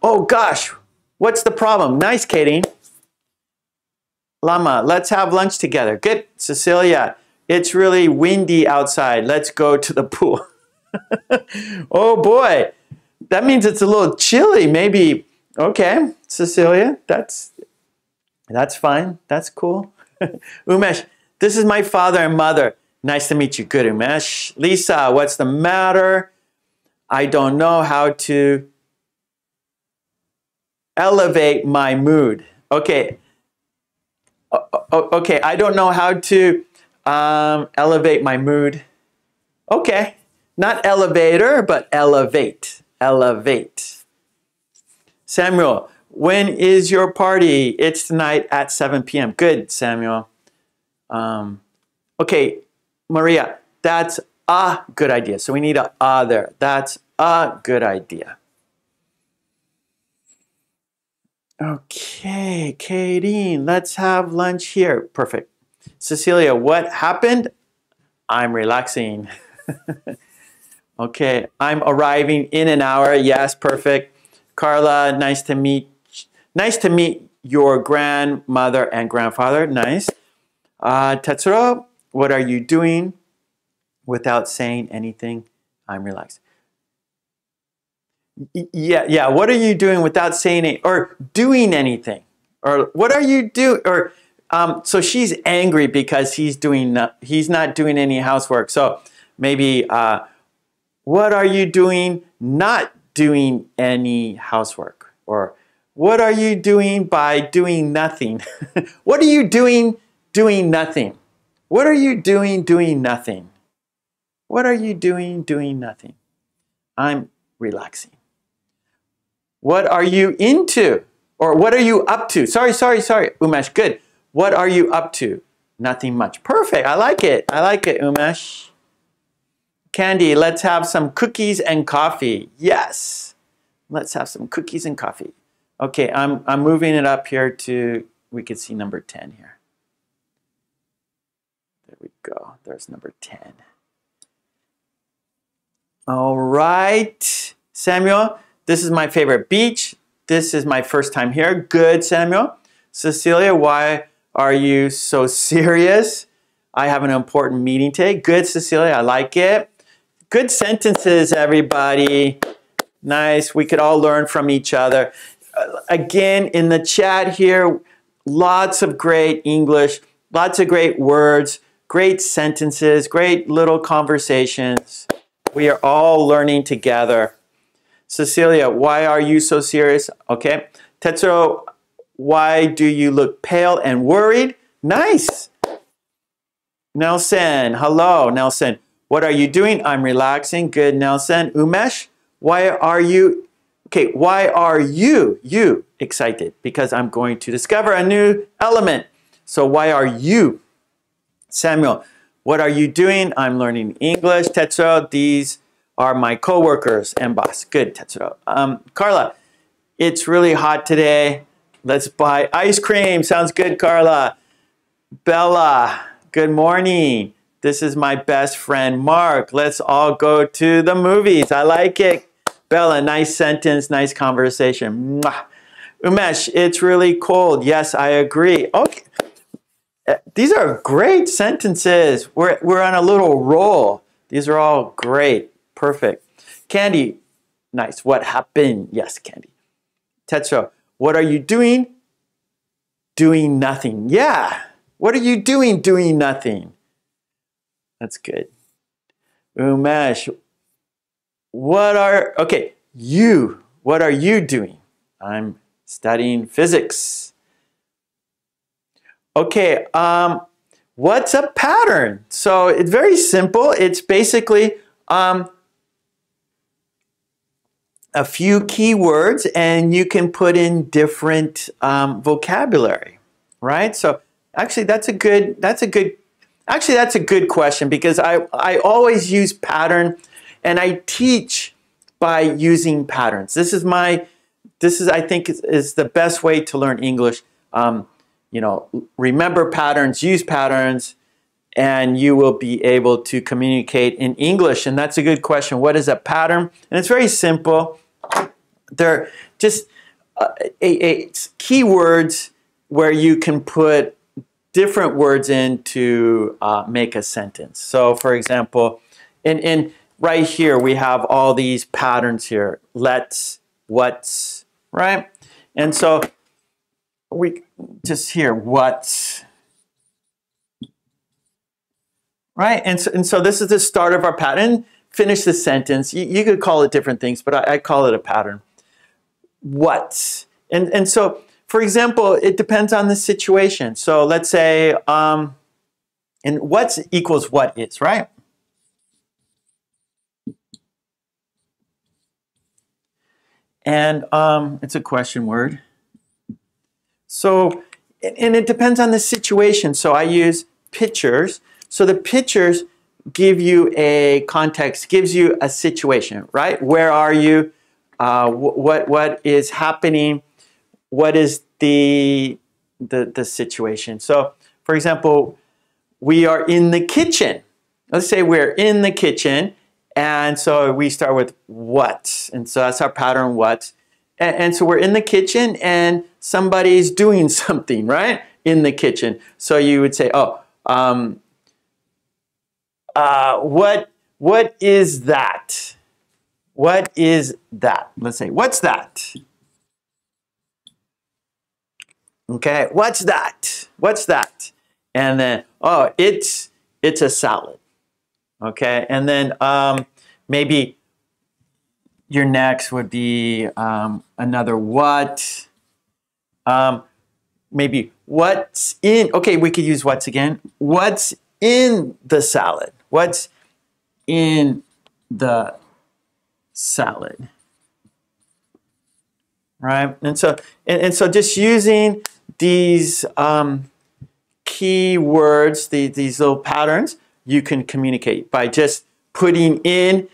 Oh, gosh, what's the problem? Nice, Katie. Lama, let's have lunch together. Good. Cecilia, it's really windy outside. Let's go to the pool. Oh, boy. That means it's a little chilly, maybe. Okay, Cecilia, that's that's fine. That's cool. Umesh, This is my father and mother. Nice to meet you. Good, Umesh. Lisa, what's the matter? I don't know how to elevate my mood. Okay. Okay, I don't know how to um, elevate my mood. Okay. Not elevator, but elevate. Elevate. Samuel, when is your party? It's tonight at seven p m Good, Samuel. Um, okay, Maria, that's a good idea. So we need an ah there. That's a good idea. Okay, Katie, let's have lunch here. Perfect. Cecilia, what happened? I'm relaxing. Okay, I'm arriving in an hour. Yes, perfect. Carla, nice to meet nice to meet your grandmother and grandfather. Nice. Uh, Tetsuro, what are you doing? Without saying anything, I'm relaxed. Yeah, yeah. What are you doing without saying it or doing anything? Or what are you do? Or um, so she's angry because he's doing uh, he's not doing any housework. So maybe uh, what are you doing? Not doing any housework. Or what are you doing by doing nothing? What are you doing doing nothing? What are you doing doing nothing? What are you doing doing nothing? I'm relaxing. What are you into? Or what are you up to? Sorry, sorry, sorry, Umesh. Good. What are you up to? Nothing much. Perfect. I like it. I like it, Umesh. Candy, let's have some cookies and coffee. Yes. Let's have some cookies and coffee. Okay, I'm, I'm moving it up here to, we can see number ten here. There we go. There's number ten. All right. Samuel, this is my favorite beach. This is my first time here. Good, Samuel. Cecilia, why are you so serious? I have an important meeting today. Good, Cecilia. I like it. Good sentences, everybody. Nice. We could all learn from each other. Again, in the chat here, lots of great English, lots of great words, great sentences, great little conversations. We are all learning together. Cecilia, why are you so serious? Okay. Tetsuro, why do you look pale and worried? Nice. Nelson, hello, Nelson. What are you doing? I'm relaxing. Good, Nelson. Umesh, why are you, okay, why are you, you excited? Because I'm going to discover a new element. So why are you? Samuel, what are you doing? I'm learning English. Tetsuro, these are my coworkers and boss. Good, Tetsuro. Um, Carla, it's really hot today. Let's buy ice cream. Sounds good, Carla. Bella, good morning. This is my best friend, Mark. Let's all go to the movies. I like it. Bella, nice sentence, nice conversation. Mwah. Umesh, it's really cold. Yes, I agree. Okay. These are great sentences. We're, we're on a little roll. These are all great. Perfect. Candy, nice. What happened? Yes, Candy. Tetsuro, what are you doing? Doing nothing. Yeah. What are you doing? Doing nothing. That's good. Umesh, what are, okay, you, what are you doing? I'm studying physics. Okay, um, what's a pattern? So it's very simple. It's basically um, a few keywords, and you can put in different um, vocabulary, right? So actually, that's a good. That's a good. Actually, that's a good question because I I always use pattern, and I teach by using patterns. This is my. This is I think is, is the best way to learn English. Um, You know, remember patterns, use patterns, and you will be able to communicate in English. And that's a good question. What is a pattern? And it's very simple. They're just uh, keywords where you can put different words in to uh, make a sentence. So, for example, in, in right here, we have all these patterns here. Let's, what's, right? And so we just hear what's Right? And so, and so this is the start of our pattern. Finish the sentence. You, you could call it different things, but I, I call it a pattern. What? And, and so, for example, it depends on the situation. So let's say, um, and what's equals what is, right? And um, it's a question word. So, and it depends on the situation. So I use pictures. So the pictures give you a context, gives you a situation, right? Where are you? Uh, what what is happening? What is the, the the situation? So, for example, we are in the kitchen. Let's say we're in the kitchen, and so we start with what, and so that's our pattern what. And, and so we're in the kitchen, and somebody's doing something, right? In the kitchen. So you would say, oh, um, uh, what what is that? What is that? Let's say, what's that? Okay, what's that? What's that? And then, oh, it's it's a salad. Okay, and then um, maybe your next would be um, another what. Um, maybe what's in, okay, we could use what's again. What's in the salad? What's in the salad, right? And so, and, and so, just using these um, key words, the, these little patterns, you can communicate by just putting in,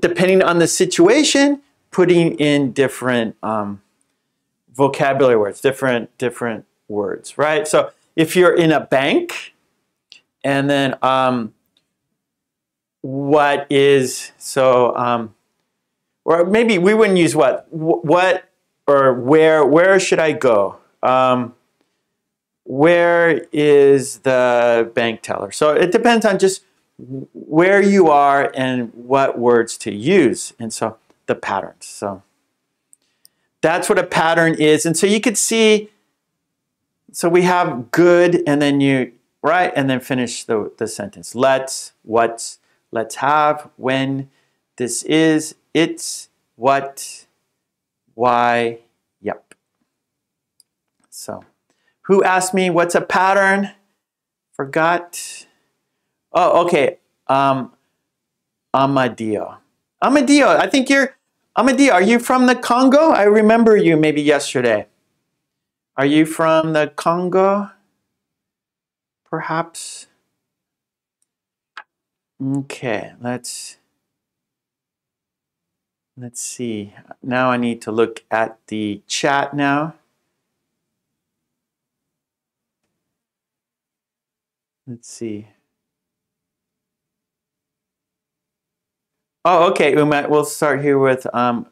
depending on the situation, putting in different um, vocabulary words, different different words, right? So, if you're in a bank, and then um, what is so. Um, Or maybe we wouldn't use what, what, or where, where should I go? Um, where is the bank teller? So it depends on just where you are and what words to use. And so the patterns. So that's what a pattern is. And so you could see, so we have good and then you, right? And then finish the, the sentence. Let's, what's, let's have, when, this is, it's, what, why, yep. So, who asked me what's a pattern? Forgot. Oh, okay. Um, Amadio. Amadio, I think you're, Amadio, are you from the Congo? I remember you maybe yesterday. Are you from the Congo? Perhaps. Okay, let's... Let's see. Now I need to look at the chat now. Let's see. Oh, okay. Uma, we'll start here with, um,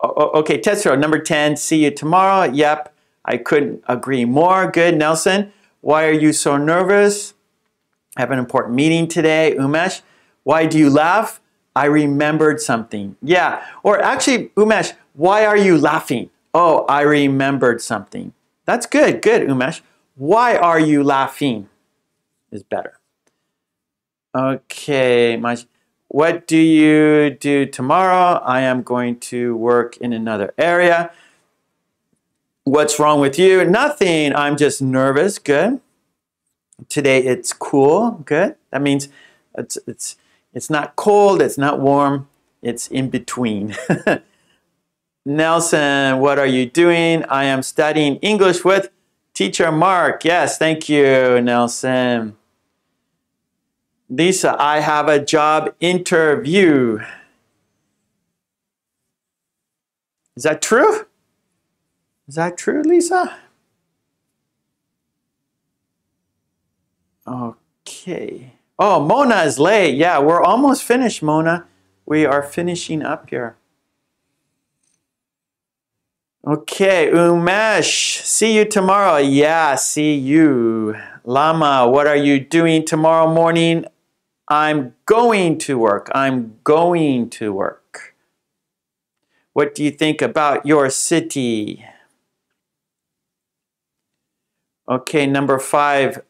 oh, okay, Tetsuro, number ten, see you tomorrow. Yep, I couldn't agree more. Good, Nelson. Why are you so nervous? I have an important meeting today. Umesh, why do you laugh? I remembered something. Yeah. Or actually, Umesh, why are you laughing? Oh, I remembered something. That's good. Good, Umesh. Why are you laughing? Is better. Okay, Maj. What do you do tomorrow? I am going to work in another area. What's wrong with you? Nothing. I'm just nervous. Good. Today it's cool. Good. That means it's it's It's not cold, it's not warm, it's in between. Nelson, what are you doing? I am studying English with teacher Mark. Yes, thank you, Nelson. Lisa, I have a job interview. Is that true? Is that true, Lisa? Okay. Oh, Mona is late. Yeah, we're almost finished, Mona. We are finishing up here. Okay, Umesh, see you tomorrow. Yeah, see you. Lama, what are you doing tomorrow morning? I'm going to work. I'm going to work. What do you think about your city? Okay, number five,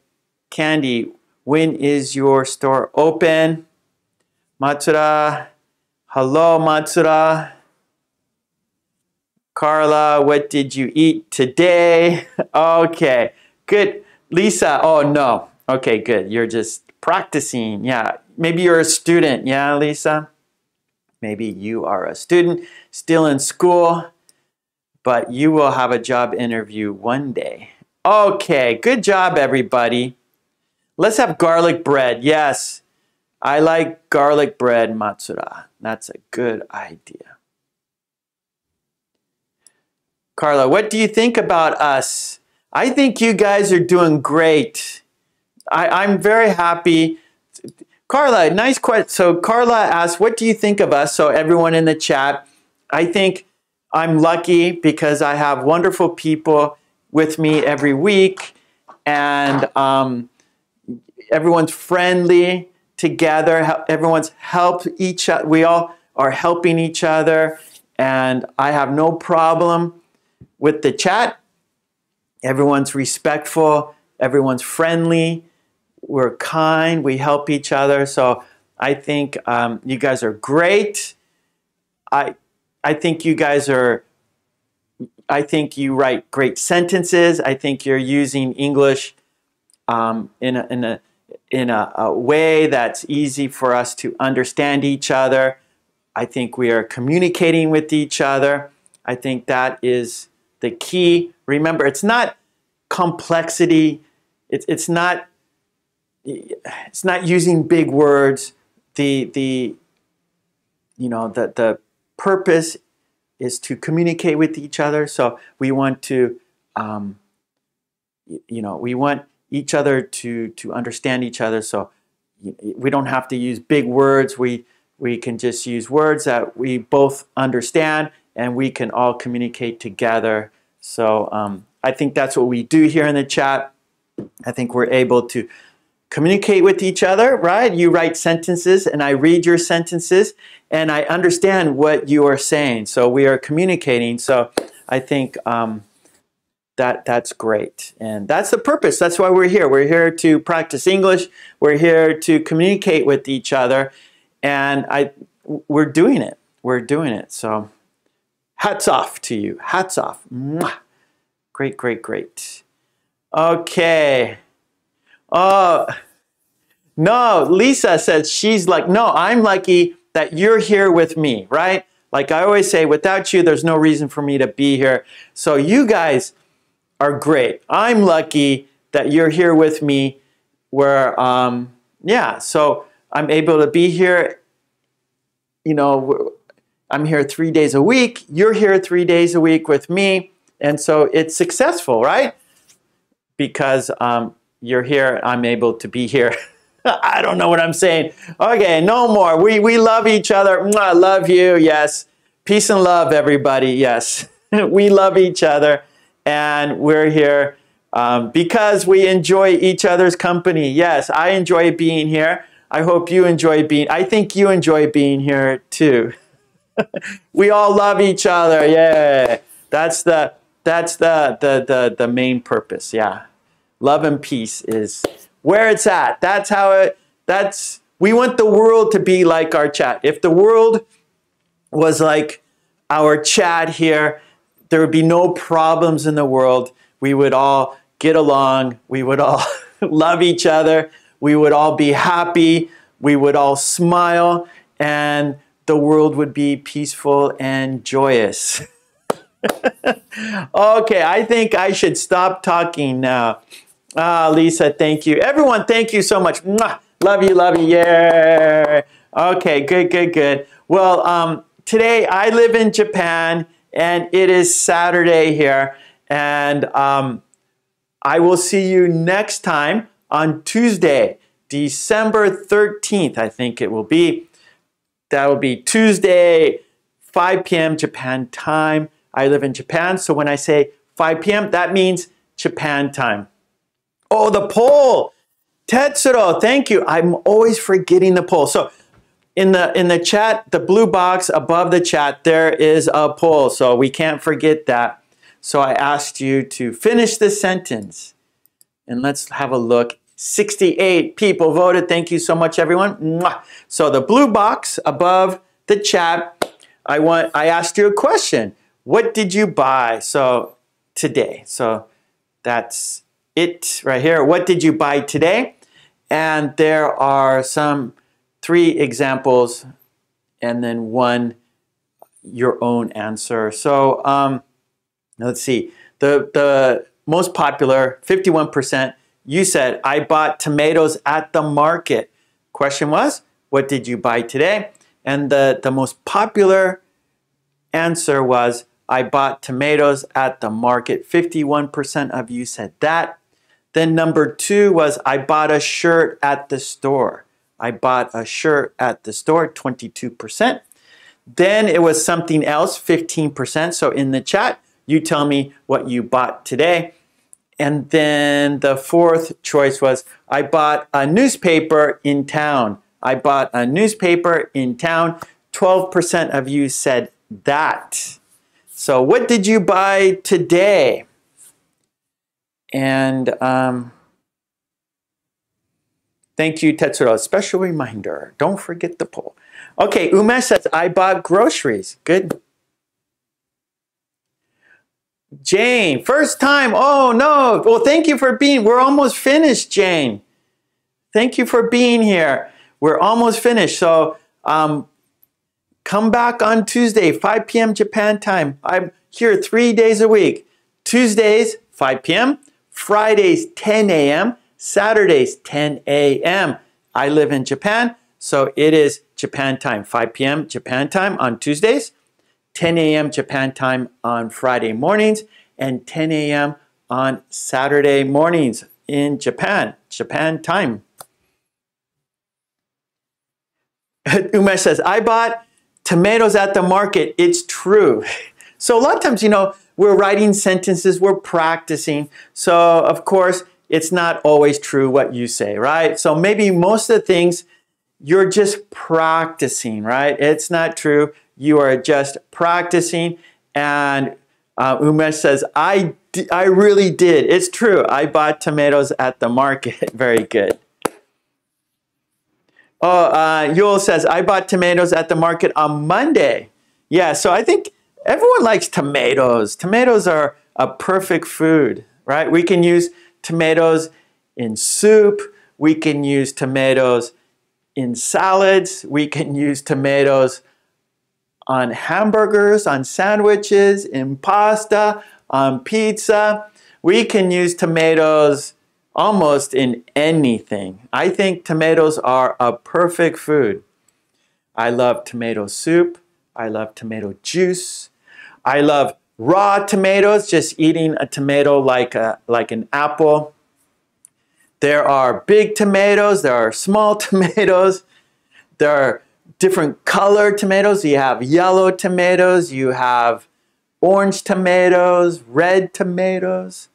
Candy. When is your store open? Matsura. Hello, Matsura. Carla, what did you eat today? Okay, good. Lisa, oh no. Okay, good. You're just practicing. Yeah, maybe you're a student. Yeah, Lisa? Maybe you are a student, still in school, but you will have a job interview one day. Okay, good job, everybody. Let's have garlic bread. Yes, I like garlic bread, Matsura. That's a good idea. Carla, what do you think about us? I think you guys are doing great. I, I'm very happy. Carla, nice question. So Carla asked, what do you think of us? So everyone in the chat, I think I'm lucky because I have wonderful people with me every week, and um, everyone's friendly together. Everyone's helped each other. We all are helping each other, and I have no problem with the chat. Everyone's respectful. Everyone's friendly. We're kind. We help each other. So I think um, you guys are great. I I think you guys are. I think you write great sentences. I think you're using English um, in a, in a in a, a way that's easy for us to understand each other. I think we are communicating with each other. I think that is the key. Remember, it's not complexity. It's it's not it's not using big words. The the you know the the purpose is to communicate with each other. So we want to, um, you know, we want each other to to understand each other. So we don't have to use big words. We we can just use words that we both understand, and we can all communicate together. So um, I think that's what we do here in the chat. I think we're able to communicate with each other, right? You write sentences and I read your sentences and I understand what you are saying. So we are communicating. So I think um, that that's great. And that's the purpose. That's why we're here. We're here to practice English. We're here to communicate with each other. And I, we're doing it. We're doing it. So hats off to you. Hats off. Mwah. Great, great, great. Okay. Oh, no, Lisa says she's like, no, I'm lucky that you're here with me, right? Like I always say, without you, there's no reason for me to be here. So you guys are great. I'm lucky that you're here with me where, um, yeah, so I'm able to be here. You know, I'm here three days a week. You're here three days a week with me. And so it's successful, right? Because, um, you're here, I'm able to be here. I don't know what I'm saying. Okay, no more. We, we love each other. I love you, yes. Peace and love, everybody, yes. We love each other, and we're here um, because we enjoy each other's company. Yes, I enjoy being here. I hope you enjoy being, I think you enjoy being here too. We all love each other, yeah. That's the, that's the, the, the, the main purpose, yeah. Love and peace is where it's at. That's how it, that's, we want the world to be like our chat. If the world was like our chat here, there would be no problems in the world. We would all get along. We would all love each other. We would all be happy. We would all smile. And the world would be peaceful and joyous. Okay, I think I should stop talking now. Ah, Lisa, thank you. Everyone, thank you so much. Mwah! Love you, love you, yeah. Okay, good, good, good. Well, um, today I live in Japan, and it is Saturday here, and um, I will see you next time on Tuesday, December thirteenth, I think it will be. That will be Tuesday, five p m Japan time. I live in Japan, so when I say five p m, that means Japan time. Oh, the poll! Tetsuro, thank you. I'm always forgetting the poll. So in the in the chat, the blue box above the chat, there is a poll, so we can't forget that. So I asked you to finish this sentence. And let's have a look. sixty-eight people voted. Thank you so much, everyone. So the blue box above the chat, I want I asked you a question. What did you buy? So today. So that's it right here. What did you buy today? And there are some three examples and then one your own answer. So um, let's see. The the most popular, fifty-one percent, you said, I bought tomatoes at the market. Question was, what did you buy today? And the, the most popular answer was, I bought tomatoes at the market. fifty-one percent of you said that. Then number two was, I bought a shirt at the store. I bought a shirt at the store, twenty-two percent. Then it was something else, fifteen percent. So in the chat, you tell me what you bought today. And then the fourth choice was, I bought a newspaper in town. I bought a newspaper in town. twelve percent of you said that. So what did you buy today? And um, thank you, Tetsuro. Special reminder, don't forget the poll. Okay, Umesh says, I bought groceries. Good. Jane, first time. Oh, no. Well, thank you for being. We're almost finished, Jane. Thank you for being here. We're almost finished. So um, come back on Tuesday, five P M Japan time. I'm here three days a week. Tuesdays, five P M Fridays, ten A M Saturdays, ten A M I live in Japan, so it is Japan time, five P M Japan time on Tuesdays, ten A M Japan time on Friday mornings, and ten A M on Saturday mornings in Japan, Japan time. Umesh says, I bought tomatoes at the market. It's true. So a lot of times, you know, we're writing sentences, we're practicing. So of course, it's not always true what you say, right? So maybe most of the things you're just practicing, right? It's not true. You are just practicing. And uh, Umesh says, I, I really did. It's true. I bought tomatoes at the market. Very good. Oh, uh, Yul says, I bought tomatoes at the market on Monday. Yeah, so I think everyone likes tomatoes. Tomatoes are a perfect food, right? We can use tomatoes in soup. We can use tomatoes in salads. We can use tomatoes on hamburgers, on sandwiches, in pasta, on pizza. We can use tomatoes almost in anything. I think tomatoes are a perfect food. I love tomato soup. I love tomato juice. I love raw tomatoes, just eating a tomato like, a, like an apple. There are big tomatoes. There are small tomatoes. There are different colored tomatoes. You have yellow tomatoes. You have orange tomatoes, red tomatoes.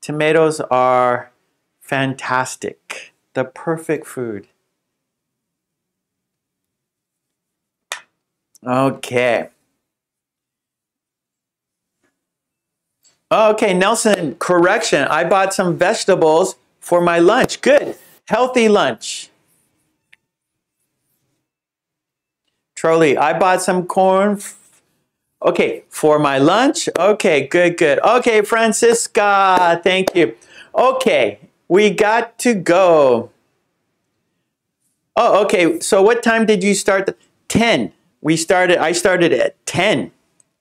Tomatoes are fantastic, the perfect food. Okay. Okay, Nelson, correction. I bought some vegetables for my lunch. Good, healthy lunch. Trolley, I bought some corn. Okay, for my lunch. Okay, good, good. Okay, Francisca, thank you. Okay. We got to go. Oh, okay. So what time did you start? The, ten. We started, I started at ten.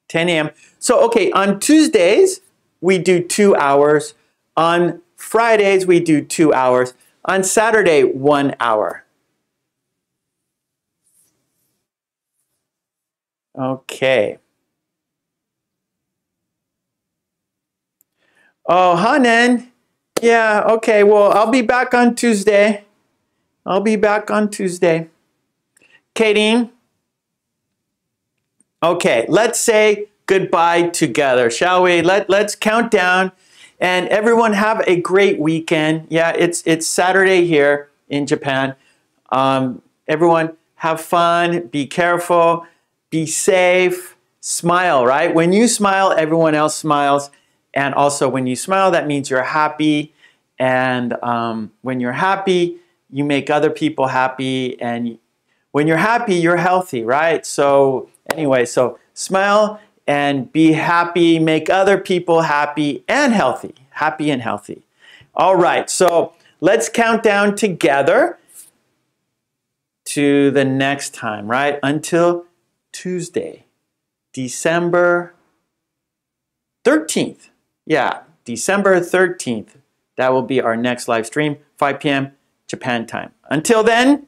ten A M So, okay, on Tuesdays, we do two hours. On Fridays, we do two hours. On Saturday, one hour. Okay. Oh, Hanan. Yeah, okay, well, I'll be back on Tuesday. I'll be back on Tuesday. Katie? Okay, let's say goodbye together, shall we? Let, let's count down, and everyone have a great weekend. Yeah, it's, it's Saturday here in Japan. Um, everyone have fun, be careful, be safe, smile, right? When you smile, everyone else smiles. And also when you smile, that means you're happy And um, when you're happy, you make other people happy. And when you're happy, you're healthy, right? So anyway, so smile and be happy. Make other people happy and healthy. Happy and healthy. All right, so let's count down together to the next time, right? Until Tuesday, December thirteenth. Yeah, December thirteenth. That will be our next live stream, five P M Japan time. Until then,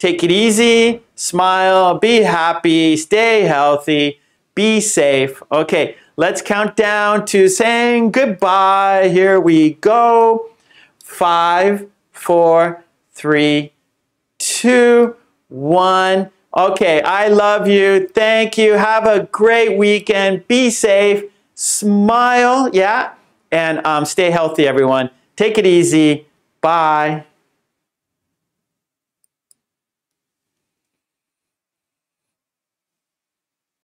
take it easy, smile, be happy, stay healthy, be safe. Okay, let's count down to saying goodbye. Here we go. Five, four, three, two, one. Okay, I love you. Thank you. Have a great weekend. Be safe. Smile, yeah, and um, stay healthy, everyone. Take it easy. Bye.